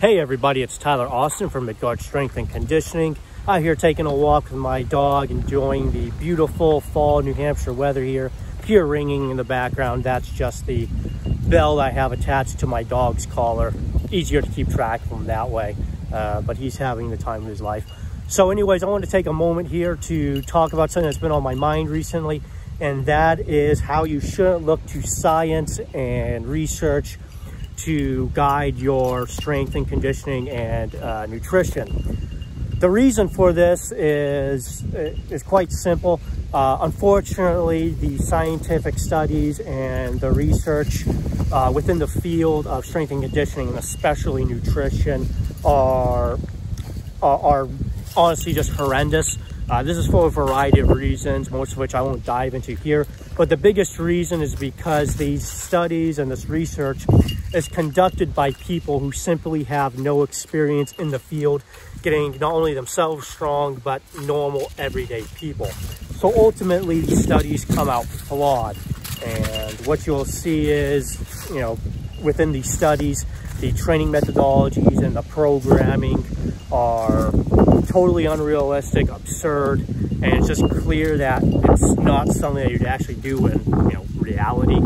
Hey everybody, it's Tyler Austin from Midgard Strength and Conditioning. I'm here taking a walk with my dog, enjoying the beautiful fall New Hampshire weather here. Pure ringing in the background, that's just the bell I have attached to my dog's collar. Easier to keep track of him that way, but he's having the time of his life. So anyways, I wanted to take a moment here to talk about something that's been on my mind recently, and that is how you shouldn't look to science and research to guide your strength and conditioning and nutrition. The reason for this is quite simple. Unfortunately, the scientific studies and the research within the field of strength and conditioning, and especially nutrition, are honestly just horrendous. This is for a variety of reasons, most of which I won't dive into here. But the biggest reason is because these studies and this research is conducted by people who simply have no experience in the field, getting not only themselves strong, but normal everyday people. So ultimately, these studies come out flawed. And what you'll see is, you know, within these studies, the training methodologies and the programming are totally unrealistic, absurd, and it's just clear that it's not something that you'd actually do in, you know, reality.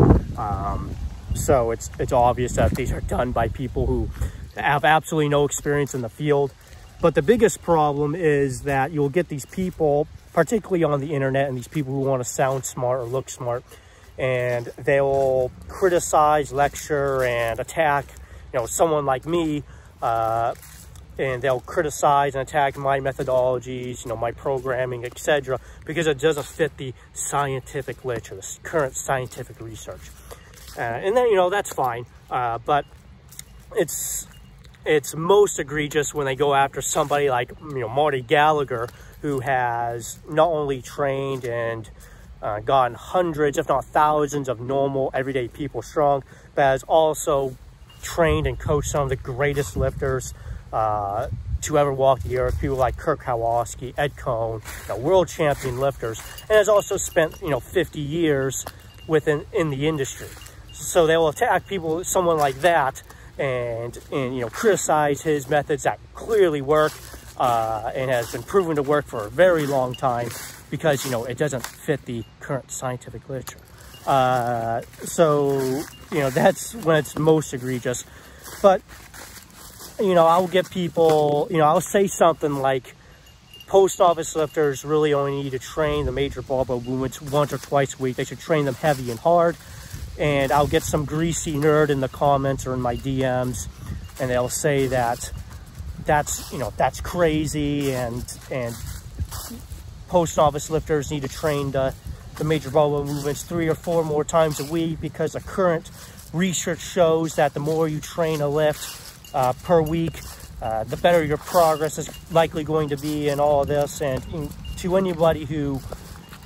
So it's obvious that these are done by people who have absolutely no experience in the field. But the biggest problem is that you'll get these people, particularly on the internet, and these people who want to sound smart or look smart, and they'll criticize, lecture, and attack, you know, someone like me, and they'll criticize and attack my methodologies, you know, my programming, etc., because it doesn't fit the scientific literature, the current scientific research. And then, you know, that's fine, but it's most egregious when they go after somebody like, you know, Marty Gallagher, who has not only trained and gotten hundreds, if not thousands, of normal, everyday people strong, but has also trained and coached some of the greatest lifters to ever walk the earth, people like Kirk Kowalski, Ed Cohn, you know, world champion lifters, and has also spent, you know, 50 years in the industry. So they will attack people, someone like that, and you know, criticize his methods that clearly work and has been proven to work for a very long time, because, you know, it doesn't fit the current scientific literature. So, you know, that's when it's most egregious. But, you know, I'll get people, you know, I'll say something like, post office lifters really only need to train the major barbell movements once or twice a week. They should train them heavy and hard. And I'll get some greasy nerd in the comments or in my DMs, and they'll say that that's, you know, that's crazy, and post office lifters need to train the major barbell movements 3 or 4 more times a week, because the current research shows that the more you train a lift per week, the better your progress is likely going to be in all of this. And to anybody who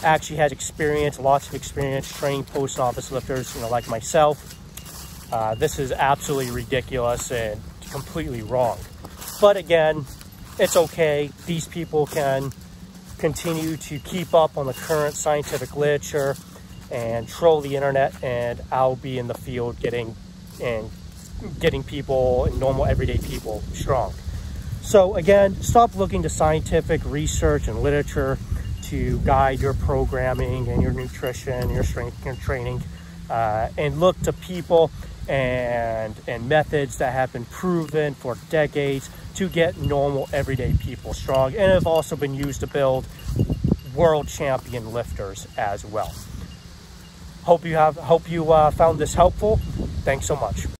actually has experience, lots of experience training post office lifters, you know, like myself, this is absolutely ridiculous and completely wrong. But again, it's okay. These people can continue to keep up on the current scientific literature and troll the internet, and I'll be in the field getting people, normal everyday people, strong. So again, stop looking to scientific research and literature to guide your programming and your nutrition, your strength and training, and look to people and methods that have been proven for decades to get normal everyday people strong, and have also been used to build world champion lifters as well. Hope you found this helpful. Thanks so much.